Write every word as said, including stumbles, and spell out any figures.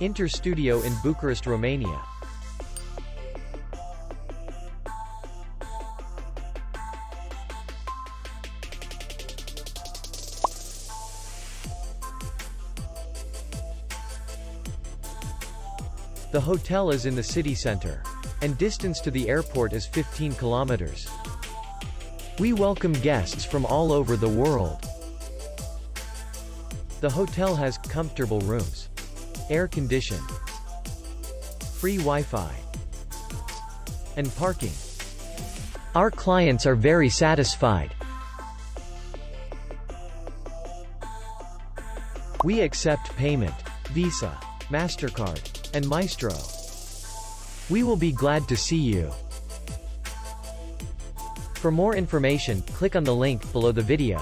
Inter Studio in Bucharest, Romania. The hotel is in the city center, and distance to the airport is fifteen kilometers. We welcome guests from all over the world. The hotel has comfortable rooms, air condition, free Wi-Fi, and parking. Our clients are very satisfied. We accept payment, Visa, MasterCard, and Maestro. We will be glad to see you. For more information, click on the link below the video.